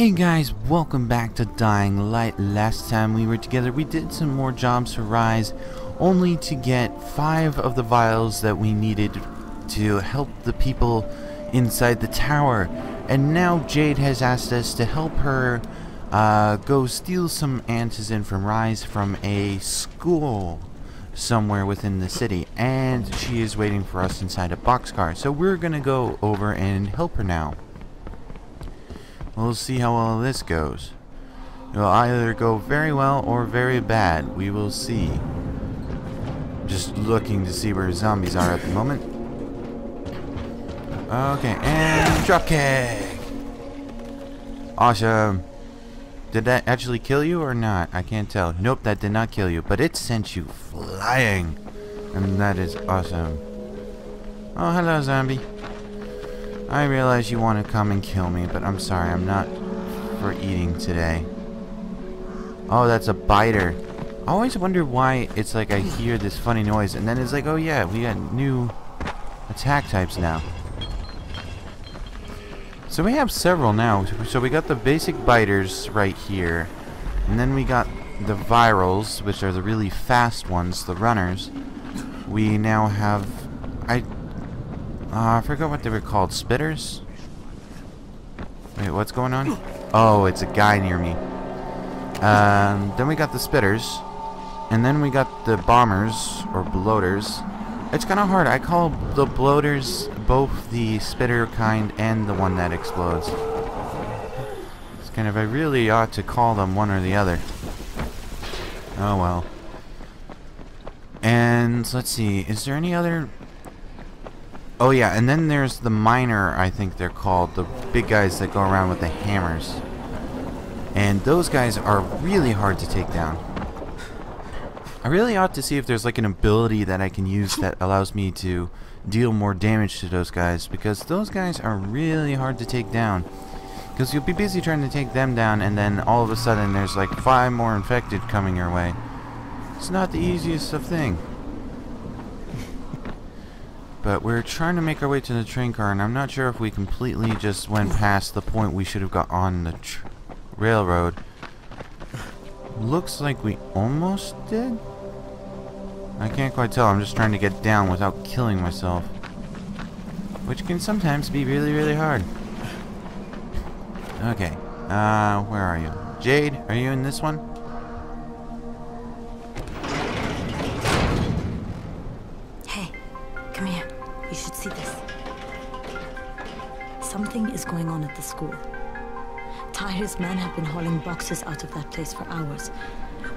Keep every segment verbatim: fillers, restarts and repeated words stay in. Hey guys, welcome back to Dying Light. Last time we were together, we did some more jobs for Rais, only to get five of the vials that we needed to help the people inside the tower. And now Jade has asked us to help her uh, go steal some antizin from Rais from a school somewhere within the city. And she is waiting for us inside a boxcar, so we're gonna go over and help her now. We'll see how well this goes. It will either go very well or very bad. We will see. Just looking to see where zombies are at the moment. Okay, and dropkick! Awesome. Did that actually kill you or not? I can't tell. Nope, that did not kill you, but it sent you flying. And that is awesome. Oh, hello, zombie. I realize you want to come and kill me, but I'm sorry, I'm not for eating today. Oh, that's a biter. I always wonder why it's like I hear this funny noise, and then it's like, oh yeah, we got new attack types now. So we have several now. So we got the basic biters right here, and then we got the virals, which are the really fast ones, the runners. We now have... I... Uh, I forgot what they were called. Spitters? Wait, what's going on? Oh, it's a guy near me. Um, then we got the spitters. And then we got the bombers, or bloaters. It's kind of hard. I call the bloaters both the spitter kind and the one that explodes. It's kind of, I really ought to call them one or the other. Oh well. And, let's see, is there any other... Oh yeah, and then there's the miner, I think they're called, the big guys that go around with the hammers. And those guys are really hard to take down. I really ought to see if there's like an ability that I can use that allows me to deal more damage to those guys, because those guys are really hard to take down. Because you'll be busy trying to take them down, and then all of a sudden there's like five more infected coming your way. It's not the easiest of thing. But we're trying to make our way to the train car, and I'm not sure if we completely just went past the point we should have got on the tr railroad. Looks like we almost did? I can't quite tell. I'm just trying to get down without killing myself. Which can sometimes be really, really hard. Okay. Uh, where are you? Jade, are you in this one? You should see this. Something is going on at the school. Tahir's men have been hauling boxes out of that place for hours.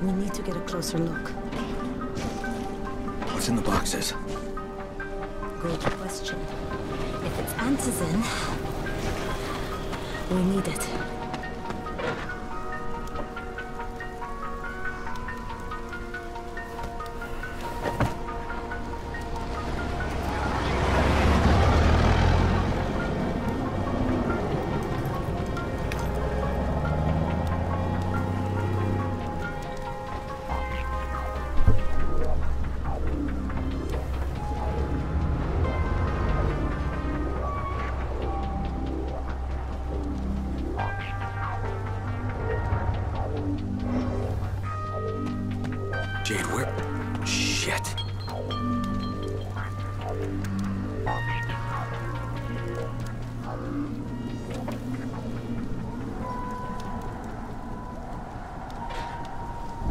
We need to get a closer look. What's in the boxes? Good question. If it's antizin, we need it. Jade, where? Shit.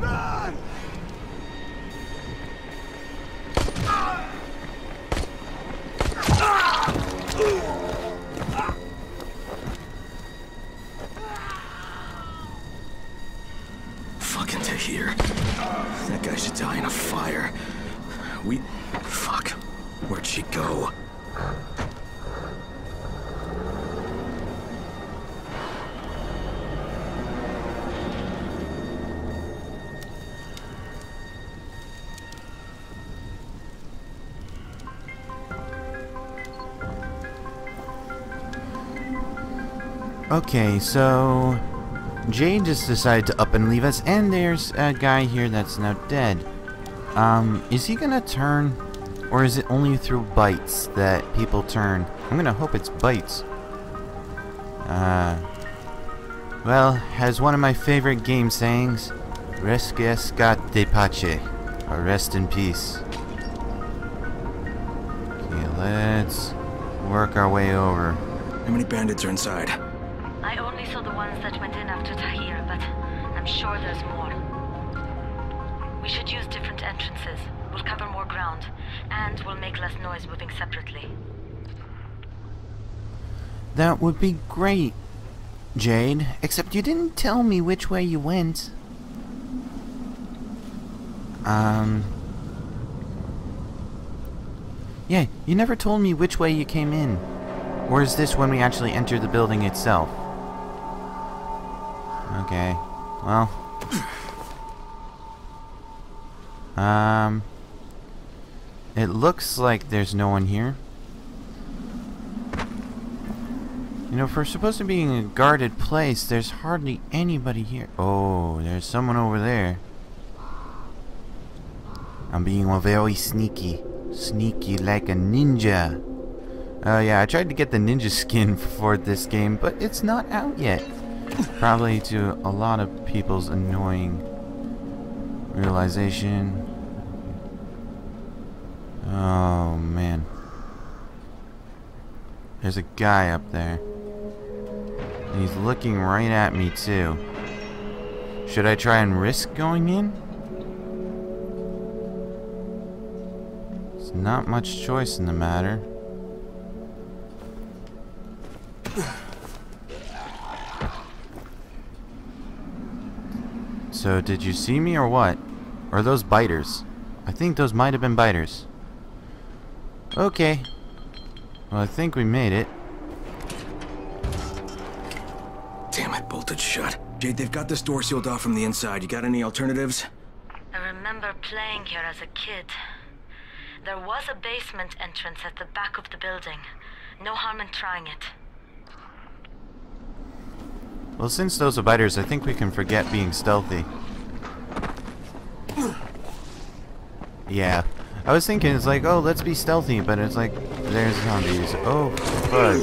None! Fucking Tahir. That guy should die in a fire. We... Fuck. Where'd she go? Okay, so... Jade just decided to up and leave us, and there's a guy here that's now dead. Um, is he gonna turn, or is it only through bites that people turn? I'm gonna hope it's bites. Uh, Well, as one of my favorite game sayings, Res Quiescat de Pace, or rest in peace. Okay, let's work our way over. How many bandits are inside? I only saw the ones that went in after Tahir, but I'm sure there's more. We should use different entrances. We'll cover more ground, and we'll make less noise moving separately. That would be great, Jade. Except you didn't tell me which way you went. Um... Yeah, you never told me which way you came in. Or is this when we actually enter the building itself? Okay, well... Um... It looks like there's no one here. You know, if we're supposed to be in a guarded place, there's hardly anybody here. Oh, there's someone over there. I'm being very sneaky. Sneaky like a ninja. Oh uh, yeah, I tried to get the ninja skin for this game, but it's not out yet. Probably to a lot of people's annoying realization. Oh, man. There's a guy up there. And he's looking right at me too. Should I try and risk going in? There's not much choice in the matter. So did you see me or what? Or those biters? I think those might have been biters. Okay. Well, I think we made it. Damn it, bolted shut. Jade, they've got this door sealed off from the inside. You got any alternatives? I remember playing here as a kid. There was a basement entrance at the back of the building. No harm in trying it. Well, since those are biters, I think we can forget being stealthy. Yeah. I was thinking, it's like, oh, let's be stealthy, but it's like, there's zombies. Oh, fudge.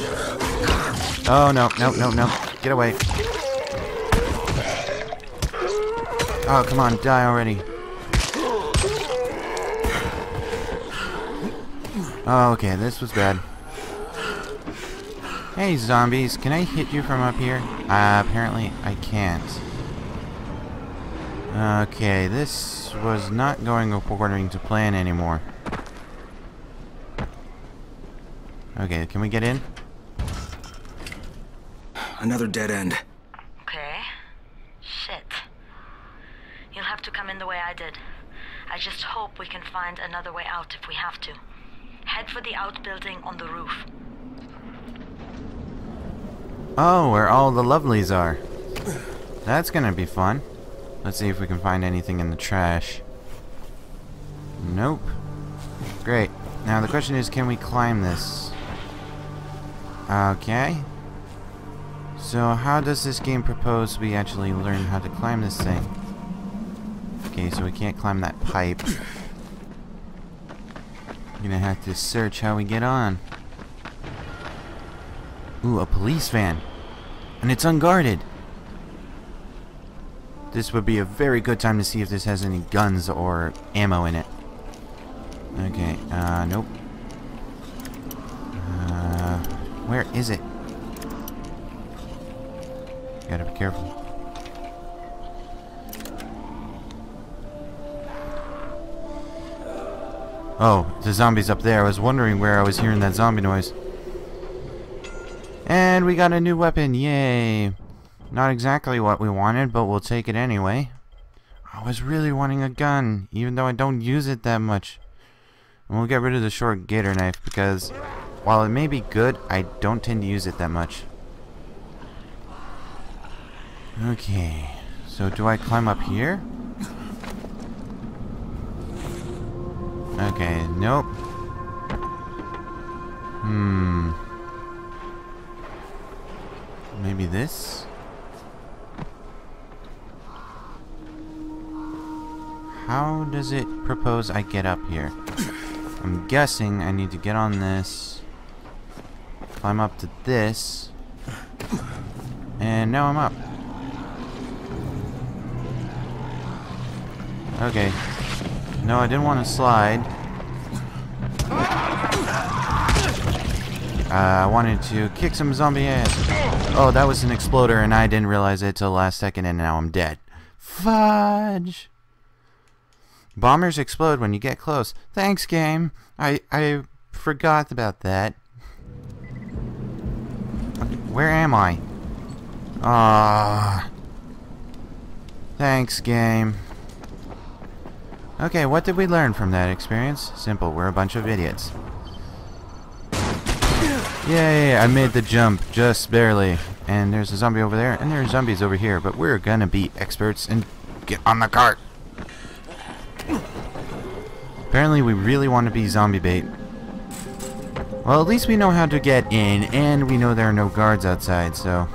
Oh, no, no, no, no. Get away. Oh, come on, die already. Oh, okay, this was bad. Hey, zombies, can I hit you from up here? Uh, apparently I can't. Okay, this was not going according to plan anymore. Okay, can we get in? Another dead end. Okay. Shit. You'll have to come in the way I did. I just hope we can find another way out if we have to. Head for the outbuilding on the roof. Oh, where all the lovelies are. That's gonna be fun. Let's see if we can find anything in the trash. Nope. Great. Now the question is, can we climb this? Okay. So how does this game propose we actually learn how to climb this thing? Okay, so we can't climb that pipe. I'm gonna have to search how we get on. Ooh, a police van. And it's unguarded. This would be a very good time to see if this has any guns or ammo in it. Okay, uh, nope. Uh, where is it? Gotta be careful. Oh, the zombie's up there. I was wondering where I was hearing that zombie noise. And we got a new weapon, yay! Not exactly what we wanted, but we'll take it anyway. I was really wanting a gun, even though I don't use it that much. And we'll get rid of the short gator knife, because while it may be good, I don't tend to use it that much. Okay, so do I climb up here? Okay, nope. Hmm. Maybe this? How does it propose I get up here? I'm guessing I need to get on this, climb up to this, and now I'm up. Okay. No, I didn't want to slide. Uh, I wanted to kick some zombie ass. Oh, that was an exploder, and I didn't realize it till the last second, and now I'm dead. Fudge! Bombers explode when you get close. Thanks, game. I I forgot about that. Where am I? Ah. Thanks, game. Okay, what did we learn from that experience? Simple, we're a bunch of idiots. Yay, I made the jump, just barely. And there's a zombie over there, and there are zombies over here, but we're gonna be experts and get on the cart. Apparently we really want to be zombie bait. Well, at least we know how to get in, and we know there are no guards outside, so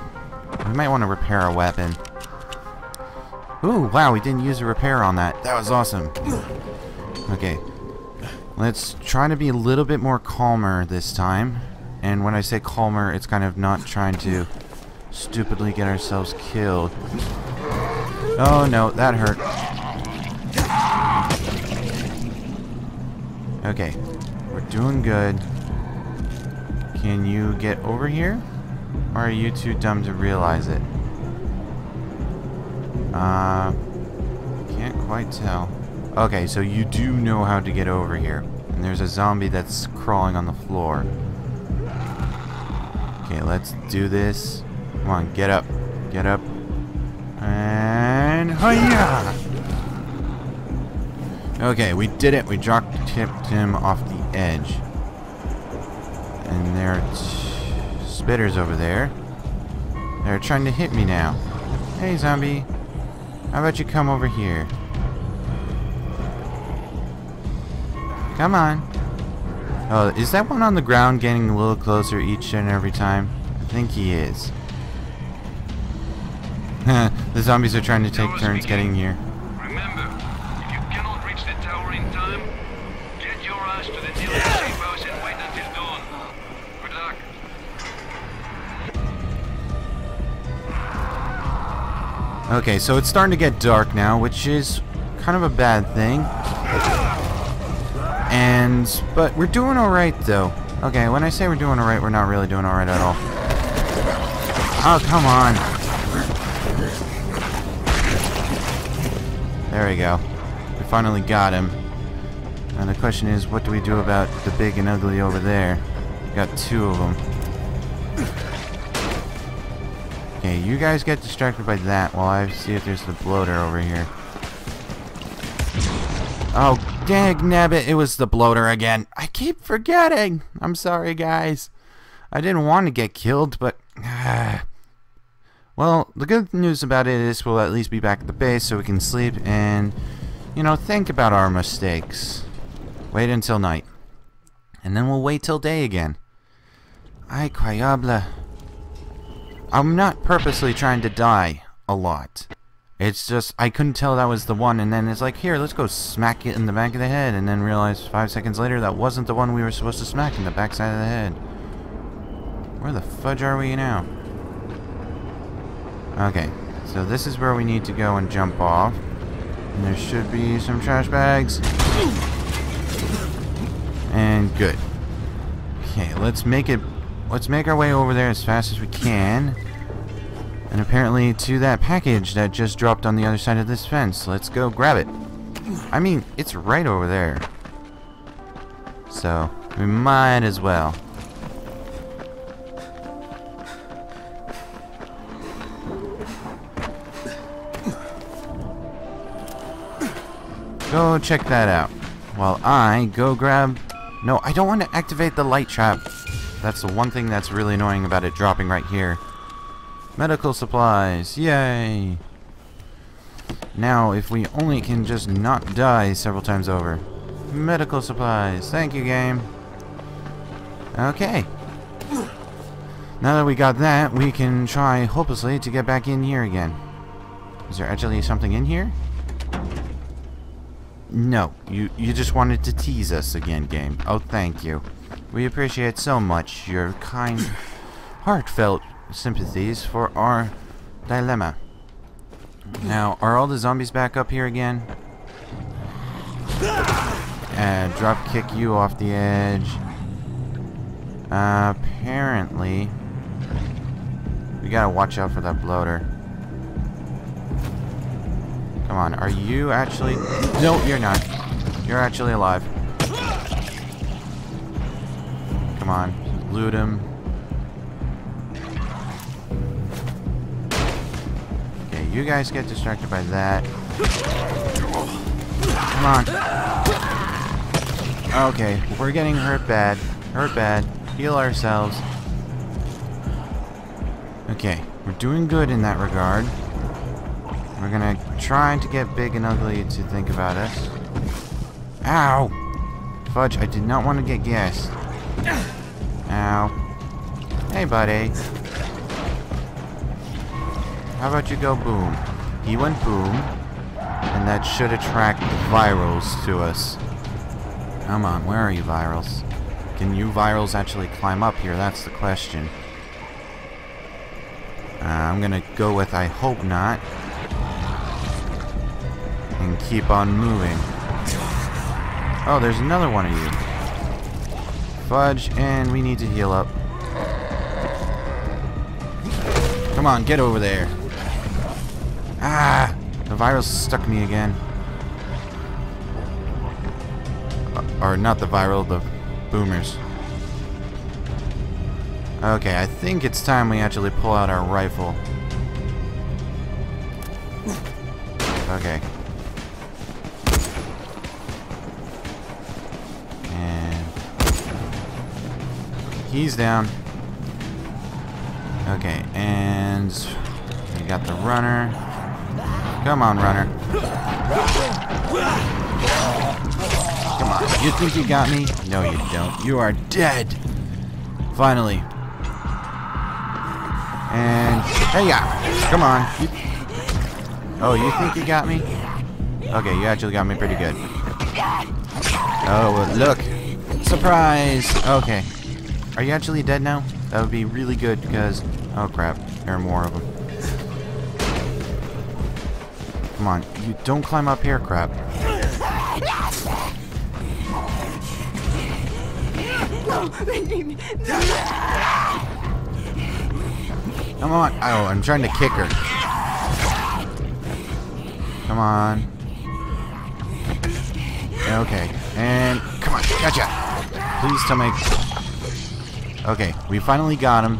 we might want to repair our weapon. Ooh, wow, we didn't use a repair on that. That was awesome. Okay. Let's try to be a little bit more calmer this time. And when I say calmer, it's kind of not trying to stupidly get ourselves killed. Oh, no, that hurt. Okay. We're doing good. Can you get over here? Or are you too dumb to realize it? Uh, can't quite tell. Okay, so you do know how to get over here. And there's a zombie that's crawling on the floor. Okay, let's do this. Come on, get up. Get up. And... hiya! Okay, we did it. We jock-tipped him off the edge. And there are spitters over there. They're trying to hit me now. Hey, zombie. How about you come over here? Come on. Oh, is that one on the ground getting a little closer each and every time? I think he is. The zombies are trying to take Tower turns speaking. Getting here. Remember, if you cannot reach the tower in time, get your ass to the nearest safe house and wait until dawn. Good luck. Okay, so it's starting to get dark now, which is kind of a bad thing. And, but we're doing alright though. Okay, when I say we're doing alright, we're not really doing alright at all. Oh, come on. There we go. We finally got him. And the question is, what do we do about the big and ugly over there? We got two of them. Okay, you guys get distracted by that while I see if there's the bloater over here. Oh, dang nabbit, it was the bloater again. I keep forgetting. I'm sorry, guys. I didn't want to get killed, but... Uh, well, the good news about it is we'll at least be back at the base so we can sleep and, you know, think about our mistakes. Wait until night. And then we'll wait till day again. Ay, incroyable. I'm not purposely trying to die a lot. It's just, I couldn't tell that was the one, and then it's like, here, let's go smack it in the back of the head, and then realize five seconds later that wasn't the one we were supposed to smack in the backside of the head. Where the fudge are we now? Okay, so this is where we need to go and jump off. And there should be some trash bags. And good. Okay, let's make it... Let's make our way over there as fast as we can. And apparently to that package that just dropped on the other side of this fence. Let's go grab it. I mean, it's right over there. So, we might as well. Go check that out. While I go grab... No, I don't want to activate the light trap. That's the one thing that's really annoying about it dropping right here. Medical supplies. Yay! Now, if we only can just not die several times over. Medical supplies. Thank you, game. Okay. Now that we got that, we can try, hopelessly, to get back in here again. Is there actually something in here? No. You, you just wanted to tease us again, game. Oh, thank you. We appreciate so much your kind, heartfelt sympathies for our dilemma. Now, are all the zombies back up here again? uh, drop kick you off the edge. Uh, apparently, we gotta watch out for that bloater. Come on, are you actually? No, you're not. You're actually alive. Come on, loot him. Okay, you guys get distracted by that. Come on. Okay, we're getting hurt bad. Hurt bad. Heal ourselves. Okay, we're doing good in that regard. We're gonna try to get big and ugly to think about us. Ow! Fudge, I did not want to get gassed. Ow. Hey, buddy. How about you go boom? He went boom. And that should attract the virals to us. Come on, where are you virals? Can you virals actually climb up here? That's the question. Uh, I'm gonna go with I hope not. And keep on moving. Oh, there's another one of you. Fudge, and we need to heal up. Come on, get over there. Ah, the virus stuck me again. Or not the viral, the boomers. Okay, I think it's time we actually pull out our rifle. Okay. He's down. Okay, and we got the runner. Come on, runner. Come on. You think you got me? No, you don't. You are dead. Finally. And hey, yeah. Come on. Oh, you think you got me? Okay, you actually got me pretty good. Oh, look. Surprise. Okay. Are you actually dead now? That would be really good because... Oh crap, there are more of them. Come on, you don't climb up here, crap. Come on. Oh, I'm trying to kick her. Come on. Okay, and... Come on, gotcha! Please tell me... Okay, we finally got him.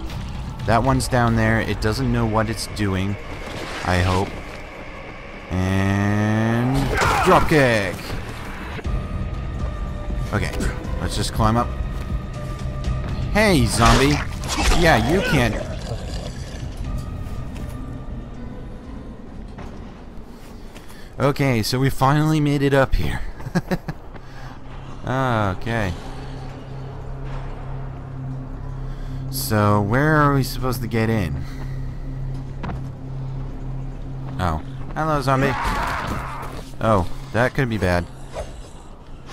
That one's down there. It doesn't know what it's doing, I hope. And... Dropkick! Okay, let's just climb up. Hey, zombie! Yeah, you can't... Okay, so we finally made it up here. Okay. So, where are we supposed to get in? Oh. Hello, zombie. Oh, that could be bad.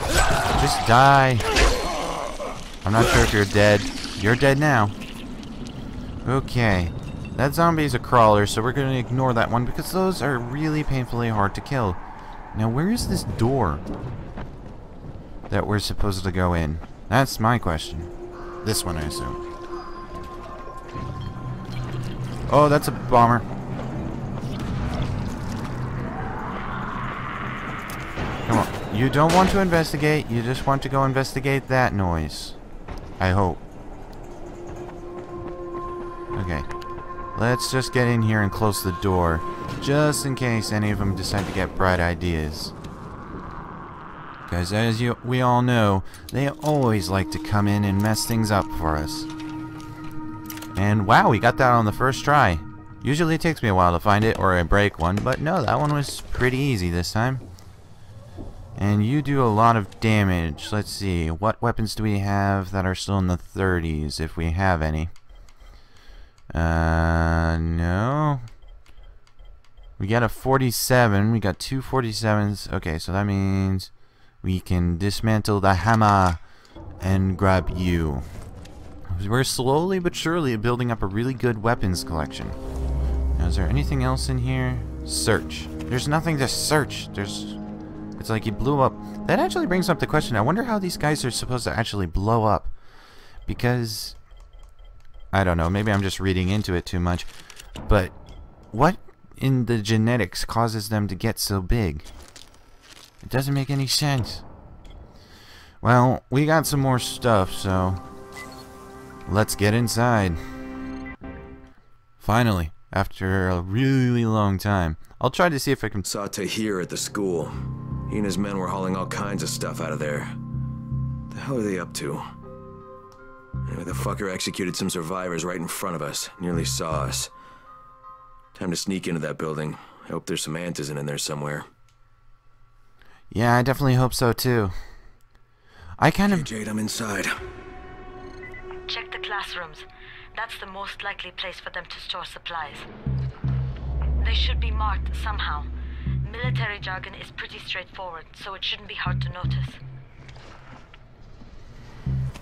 Just die. I'm not sure if you're dead. You're dead now. Okay. That zombie's a crawler, so we're going to ignore that one because those are really painfully hard to kill. Now, where is this door that we're supposed to go in? That's my question. This one, I assume. Oh, that's a bomber. Come on. You don't want to investigate. You just want to go investigate that noise. I hope. Okay. Let's just get in here and close the door. Just in case any of them decide to get bright ideas. Because as you, we all know, they always like to come in and mess things up for us. And wow, we got that on the first try. Usually it takes me a while to find it, or I break one, but no, that one was pretty easy this time. And you do a lot of damage. Let's see, what weapons do we have that are still in the thirties, if we have any? Uh, no. We got a forty-seven, we got two forty-sevens. Okay, so that means we can dismantle the hammer and grab you. We're slowly but surely building up a really good weapons collection. Now, is there anything else in here? Search. There's nothing to search. There's It's like he blew up. That actually brings up the question. I wonder how these guys are supposed to actually blow up. Because, I don't know, maybe I'm just reading into it too much. But what in the genetics causes them to get so big? It doesn't make any sense. Well, we got some more stuff, so let's get inside. Finally, after a really long time. I'll try to see if I can... Saw Tahir at the school. He and his men were hauling all kinds of stuff out of there. The hell are they up to? Anyway, the fucker executed some survivors right in front of us. Nearly saw us. Time to sneak into that building. I hope there's some antizin in there somewhere. Yeah, I definitely hope so, too. I kind of... Hey, Jade, I'm inside. Check the classrooms. That's the most likely place for them to store supplies. They should be marked somehow. Military jargon is pretty straightforward, so it shouldn't be hard to notice.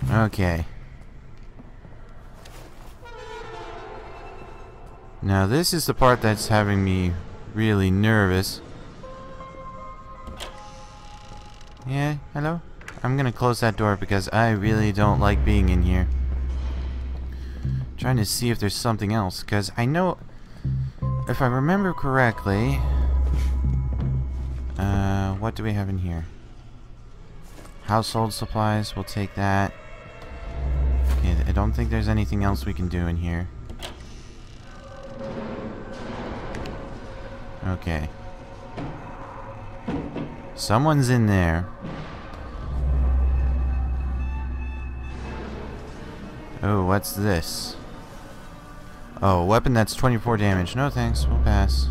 Okay. Now this is the part that's having me really nervous. Yeah, hello? I'm gonna close that door because I really don't like being in here. Trying to see if there's something else, because I know, if I remember correctly, uh, what do we have in here? Household supplies, we'll take that. Okay, I don't think there's anything else we can do in here. Okay. Someone's in there. Oh, what's this? Oh, weapon that's twenty-four damage. No thanks, we'll pass.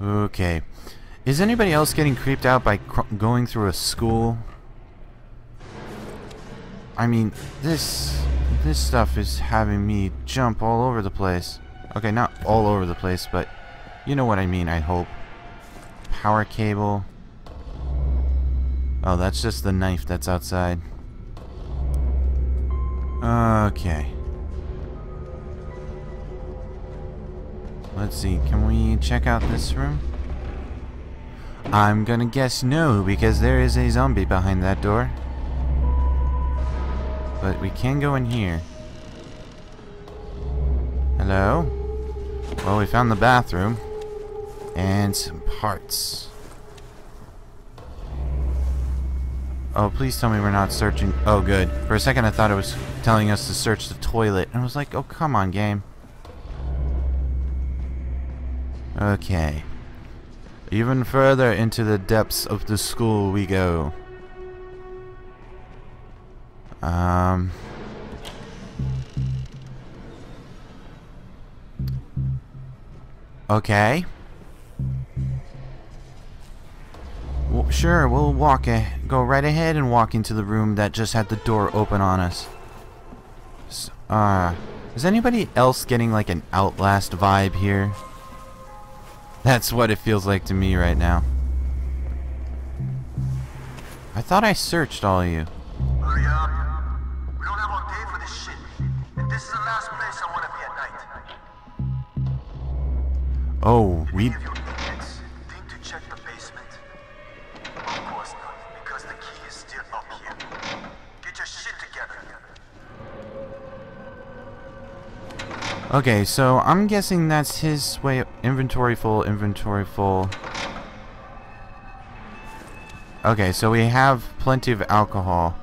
Okay. Is anybody else getting creeped out by cr going through a school? I mean, this this stuff is having me jump all over the place. Okay, not all over the place, but you know what I mean, I hope. Power cable. Oh, that's just the knife that's outside. Okay. Let's see, can we check out this room? I'm gonna guess no, because there is a zombie behind that door. But we can go in here. Hello? Well, we found the bathroom. And some parts. Oh, please tell me we're not searching. Oh, good. For a second, I thought it was telling us to search the toilet. And I was like, oh, come on, game. Okay. Even further into the depths of the school we go. Um... Okay. Well, sure, we'll walk a go right ahead and walk into the room that just had the door open on us. So, uh, is anybody else getting like an Outlast vibe here? That's what it feels like to me right now. I thought I searched all of you. Hurry up. We don't have all day for this shit. And this is the last place I want to be at night. Oh, we... If you idiots think to check the basement, of course not, because the key is still up here. Get your shit together. Okay, so I'm guessing that's his way up. Inventory full, inventory full. Okay, so we have plenty of alcohol.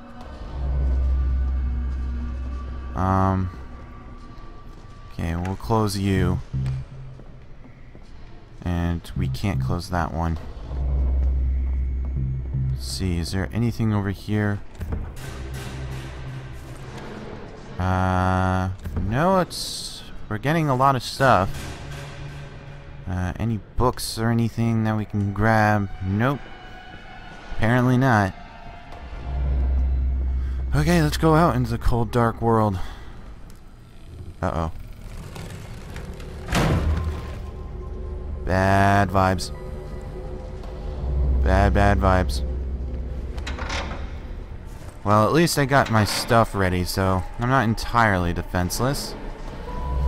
Um... Okay, we'll close you. And we can't close that one. Let's see, is there anything over here? Uh, no, it's... We're getting a lot of stuff. Uh, any books or anything that we can grab? Nope. Apparently not. Okay, let's go out into the cold, dark world. Uh-oh. Bad vibes. Bad, bad vibes. Well, at least I got my stuff ready, so I'm not entirely defenseless.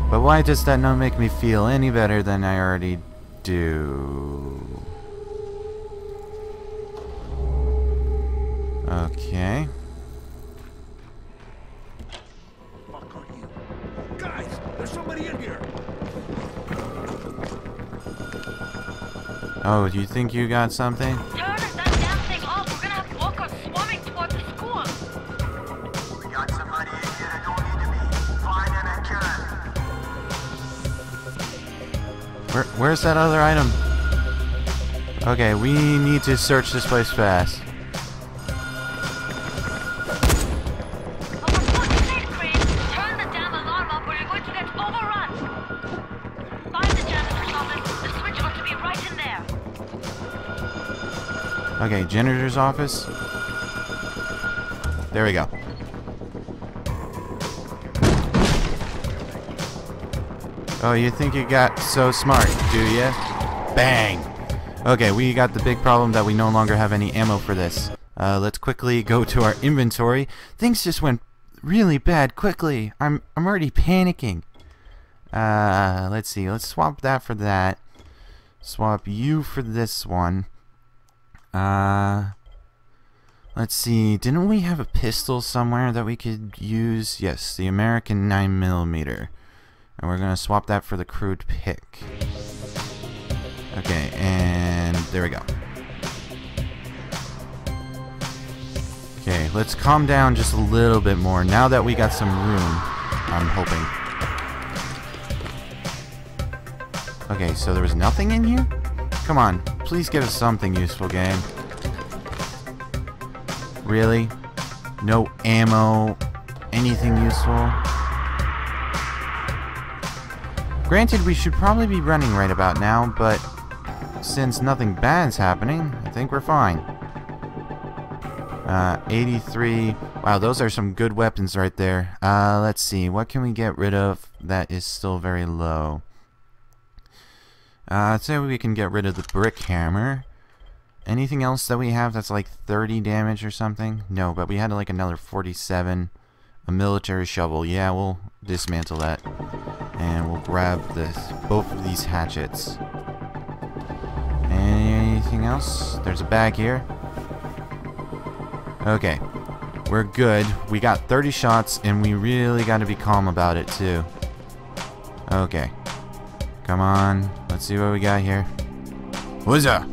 But why does that not make me feel any better than I already do? Okay. Fuck on you. Guys, there's somebody in here. Oh, do you think you got something? Where, where's that other item? Okay, we need to search this place fast. Okay, janitor's office. There we go. Oh, you think you got so smart, do ya? Bang! Okay, we got the big problem that we no longer have any ammo for this. Uh, let's quickly go to our inventory. Things just went really bad quickly. I'm, I'm already panicking. Uh, let's see. Let's swap that for that. Swap you for this one. Uh, let's see. Didn't we have a pistol somewhere that we could use? Yes, the American nine millimeter. And we're gonna swap that for the crude pick. Okay, and there we go. Okay, let's calm down just a little bit more now that we got some room, I'm hoping. Okay, so there was nothing in here? Come on, please give us something useful, game. Really? No ammo? Anything useful? Granted, we should probably be running right about now, but since nothing bad's happening, I think we're fine. Uh, eighty-three. Wow, those are some good weapons right there. Uh, let's see. What can we get rid of that is still very low? Uh, I'd say we can get rid of the brick hammer. Anything else that we have that's like thirty damage or something? No, but we had like another forty-seven. A military shovel. Yeah, we'll dismantle that. And we'll grab this, both of these hatchets. Anything else? There's a bag here. Okay. We're good. We got thirty shots, and we really got to be calm about it, too. Okay. Come on. Let's see what we got here. Who's up?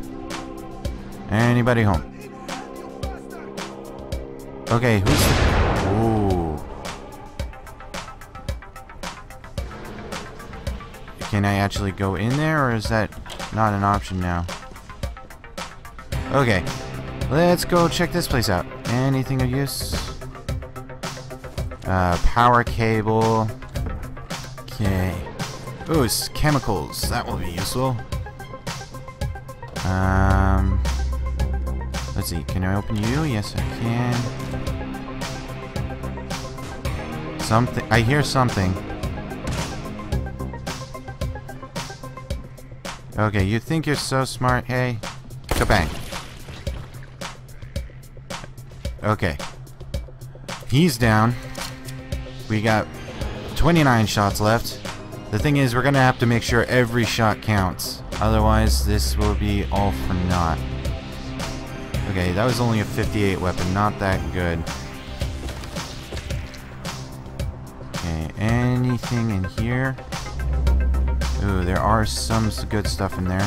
Anybody home? Okay, who's the... Ooh. Can I actually go in there, or is that not an option now? Okay, let's go check this place out. Anything of use? Uh, power cable. Okay. Ooh, it's chemicals. That will be useful. Um, let's see. Can I open you? Yes, I can. Something. I hear something. Okay, you think you're so smart, hey? Kabang. Okay. He's down. We got twenty-nine shots left. The thing is, we're gonna have to make sure every shot counts. Otherwise, this will be all for naught. Okay, that was only a fifty-eight weapon. Not that good. Okay, anything in here? Ooh, there are some good stuff in there.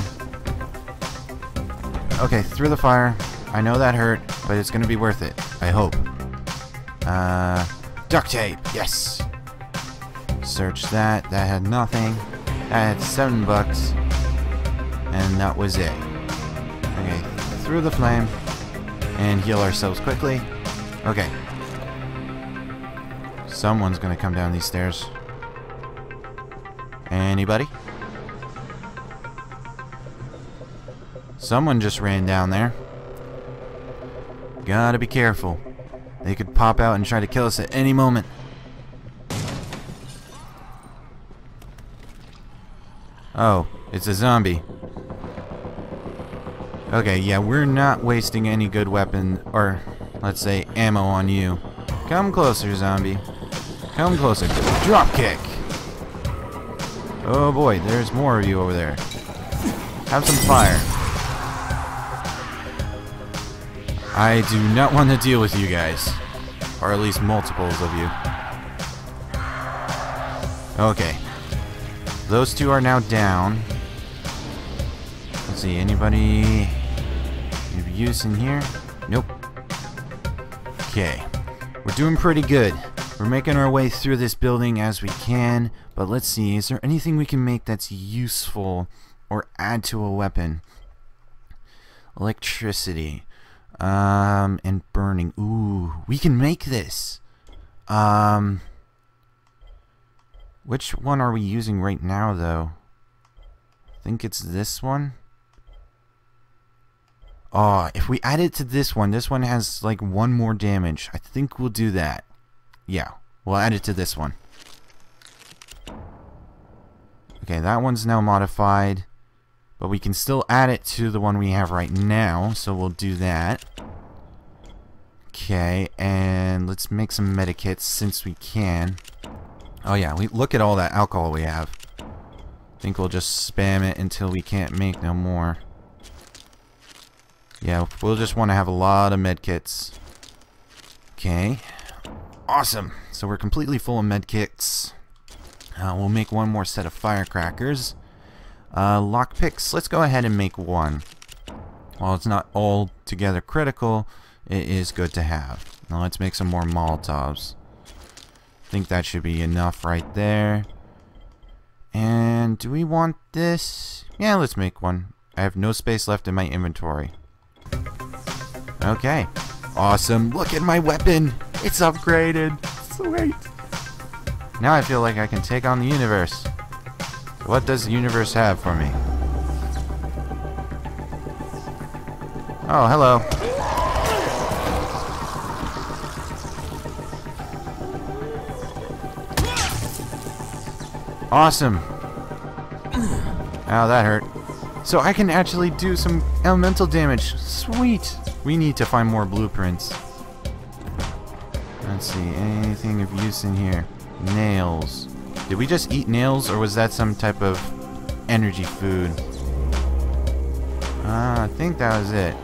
Okay, through the fire. I know that hurt, but it's gonna be worth it. I hope. Uh, duct tape! Yes! Search that. That had nothing. That had seven bucks. And that was it. Okay, through the flame. And heal ourselves quickly. Okay. Someone's gonna come down these stairs. Anybody? Someone just ran down there. Gotta be careful. They could pop out and try to kill us at any moment. Oh, it's a zombie. Okay, yeah, we're not wasting any good weapon or let's say, ammo on you. Come closer, zombie. Come closer. Drop kick. Oh boy, there's more of you over there. Have some fire. I do not want to deal with you guys. Or at least multiples of you. Okay. Those two are now down. Let's see, anybody of use in here? Nope. Okay. We're doing pretty good. We're making our way through this building as we can, but let's see, is there anything we can make that's useful or add to a weapon? Electricity. Um, and burning. Ooh, we can make this. Um, which one are we using right now, though? I think it's this one. Oh, if we add it to this one, this one has like one more damage. I think we'll do that. Yeah, we'll add it to this one. Okay, that one's now modified. But we can still add it to the one we have right now, so we'll do that. Okay, and let's make some medikits since we can. Oh yeah, we look at all that alcohol we have. I think we'll just spam it until we can't make no more. Yeah, we'll just want to have a lot of medkits. Okay. Awesome! So we're completely full of medkits. Uh, we'll make one more set of firecrackers. Uh, lockpicks, let's go ahead and make one. While it's not altogether critical, it is good to have. Now let's make some more Molotovs. I think that should be enough right there. And do we want this? Yeah, let's make one. I have no space left in my inventory. Okay. Awesome. Look at my weapon. It's upgraded. Sweet. Now I feel like I can take on the universe. What does the universe have for me? Oh, hello. Awesome. Ow, that hurt. So I can actually do some elemental damage. Sweet. We need to find more blueprints. Let's see, anything of use in here? Nails. Did we just eat nails, or was that some type of energy food? Ah, I think that was it.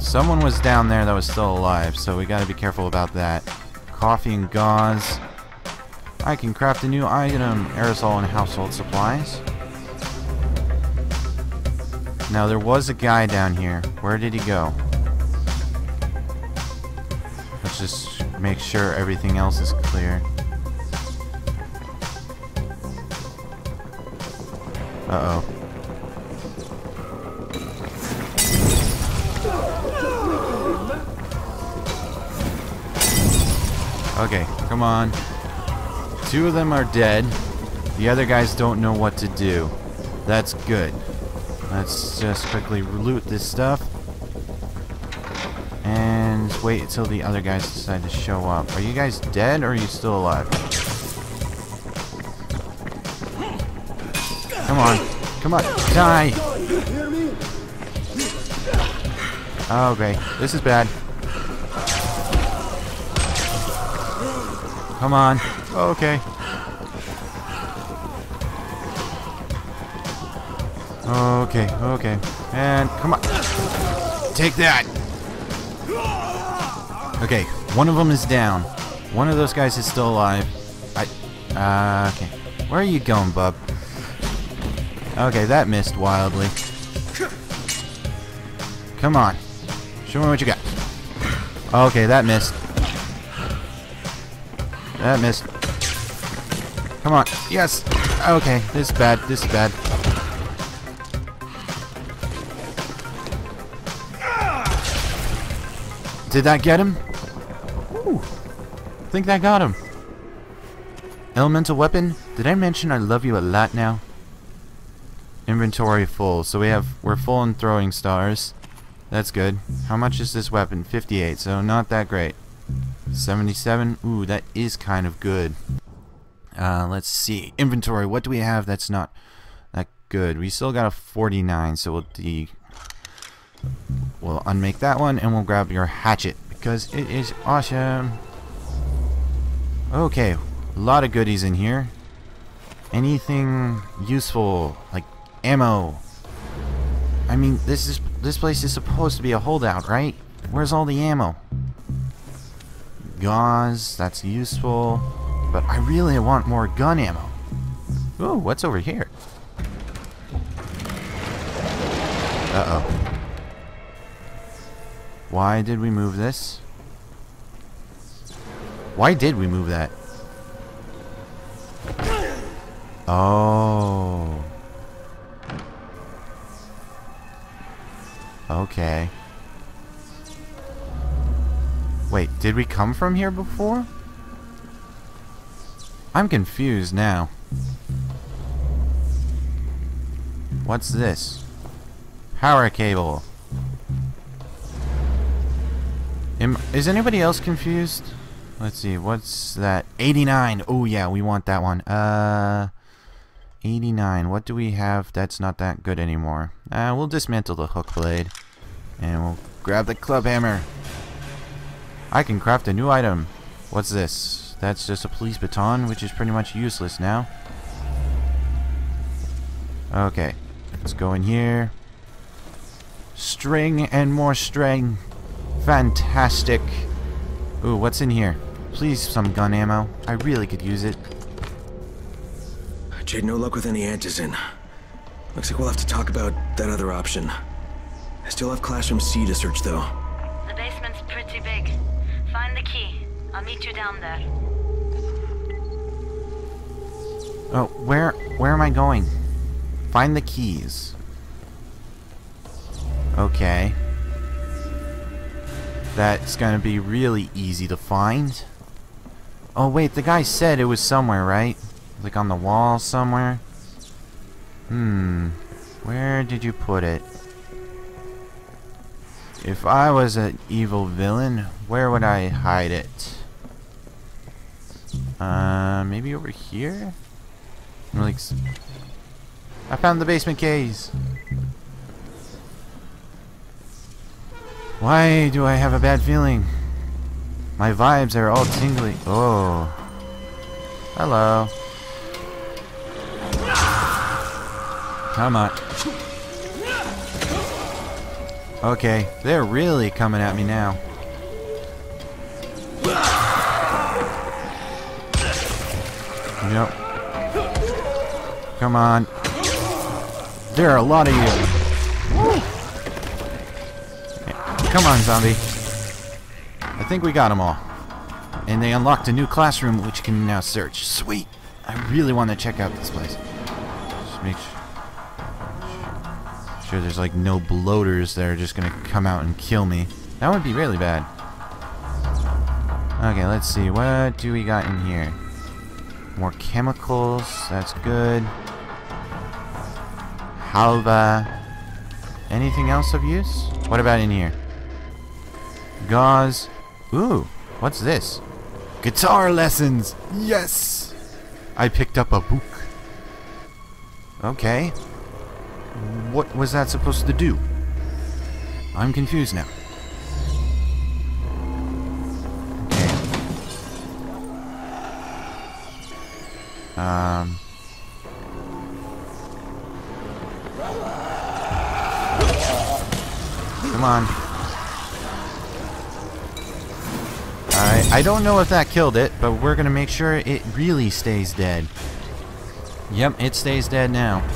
Someone was down there that was still alive, so we gotta be careful about that. Coffee and gauze. I can craft a new item, aerosol and household supplies. Now, there was a guy down here. Where did he go? Let's just make sure everything else is clear. Uh-oh. Okay, come on. Two of them are dead. The other guys don't know what to do. That's good. Let's just quickly loot this stuff. And wait until the other guys decide to show up. Are you guys dead, or are you still alive? Come on. Come on. Die! Oh, okay. This is bad. Come on. Oh, okay. Okay, okay. And come on. Take that! Okay, one of them is down. One of those guys is still alive. I... Uh, okay. Where are you going, bub? Okay, that missed wildly. Come on. Show me what you got. Okay, that missed. That missed. Come on. Yes! Okay, this is bad. This is bad. Did that get him? Ooh, I think that got him. Elemental weapon. Did I mention I love you a lot now? Inventory full. So we have we're full in throwing stars. That's good. How much is this weapon? fifty-eight. So not that great. seventy-seven. Ooh, that is kind of good. Uh, let's see. Inventory. What do we have that's not that good? We still got a forty-nine. So we'll de We'll unmake that one and we'll grab your hatchet because it is awesome. Okay, a lot of goodies in here. Anything useful like ammo. I mean, this is this place is supposed to be a holdout, right? Where's all the ammo? Gauze, that's useful, but I really want more gun ammo. Ooh, what's over here? Uh-oh. Why did we move this? Why did we move that? Oh. Okay. Wait, did we come from here before? I'm confused now. What's this? Power cable. Am, is anybody else confused? Let's see, what's that? eighty-nine. Oh yeah, we want that one. Uh, eighty-nine. What do we have that's not that good anymore? Uh, we'll dismantle the hook blade. And we'll grab the club hammer. I can craft a new item. What's this? That's just a police baton, which is pretty much useless now. Okay. Let's go in here. String and more string. Fantastic. Ooh, what's in here? Please, some gun ammo. I really could use it. Jade, no luck with any antizin. Looks like we'll have to talk about that other option. I still have Classroom C to search, though. The basement's pretty big. Find the key. I'll meet you down there. Oh, where, where am I going? Find the keys. Okay. That's gonna be really easy to find. Oh wait, the guy said it was somewhere, right? Like on the wall somewhere? Hmm. Where did you put it? If I was an evil villain, where would I hide it? Uh, maybe over here? I'm like... I found the basement keys! Why do I have a bad feeling? My vibes are all tingly. Oh. Hello. Come on. Okay, they're really coming at me now. Yep. Come on. There are a lot of you. Come on, zombie. I think we got them all. And they unlocked a new classroom, which can now search. Sweet. I really want to check out this place. Just make sure, sure there's like no bloaters that are just going to come out and kill me. That would be really bad. Okay, let's see. What do we got in here? More chemicals. That's good. Halva. Anything else of use? What about in here? Gauze. Ooh, what's this? Guitar lessons. Yes, I picked up a book. Okay, what was that supposed to do? I'm confused now. Okay. Um. Come on. Alright, I don't know if that killed it, but we're gonna make sure it really stays dead. Yep, it stays dead now.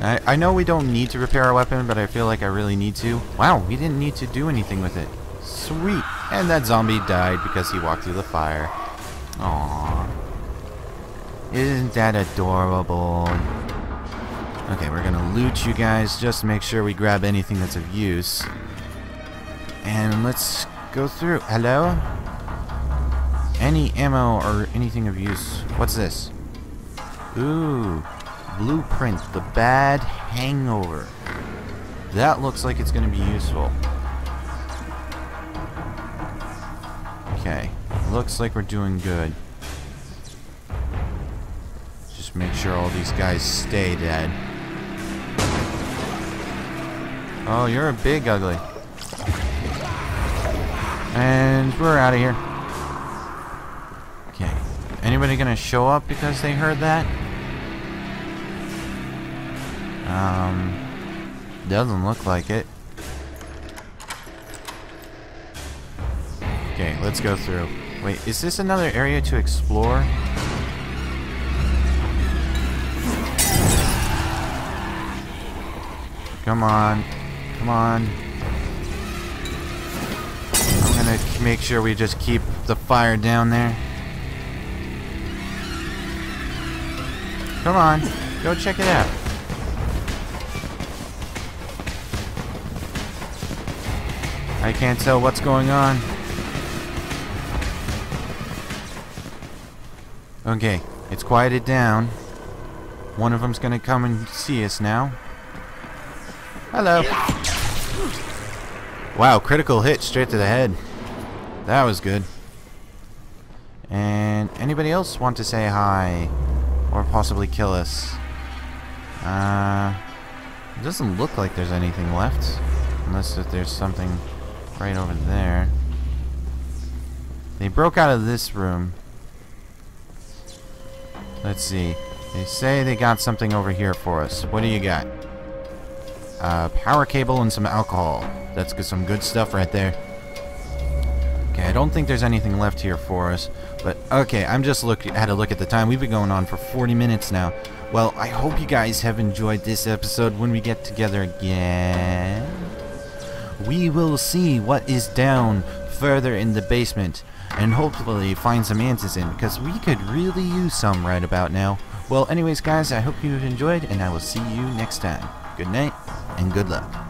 I, I know we don't need to repair our weapon, but I feel like I really need to. Wow, we didn't need to do anything with it. Sweet! And that zombie died because he walked through the fire. Aww. Isn't that adorable? Okay, we're gonna loot you guys just to make sure we grab anything that's of use. And let's go through. Hello? Any ammo or anything of use? What's this? Ooh, blueprint, the bad hangover. That looks like it's gonna be useful. Okay, looks like we're doing good. Just make sure all these guys stay dead. Oh, you're a big ugly. And we're out of here. Okay. Anybody gonna show up because they heard that? Um, doesn't look like it. Okay, let's go through. Wait, is this another area to explore? Come on. Come on. I'm gonna make sure we just keep the fire down there. Come on. Go check it out. I can't tell what's going on. Okay, it's quieted down. One of them's gonna come and see us now. Hello. Wow, critical hit straight to the head. That was good. And anybody else want to say hi? Or possibly kill us? Uh, it doesn't look like there's anything left. Unless if there's something right over there. They broke out of this room. Let's see. They say they got something over here for us. What do you got? Uh, power cable and some alcohol. That's good, some good stuff right there. Okay, I don't think there's anything left here for us. But, okay, I'm just looking, had a look at the time. We've been going on for forty minutes now. Well, I hope you guys have enjoyed this episode. When we get together again, we will see what is down further in the basement. And hopefully find some antizin, because we could really use some right about now. Well, anyways, guys, I hope you enjoyed, and I will see you next time. Good night, and good luck.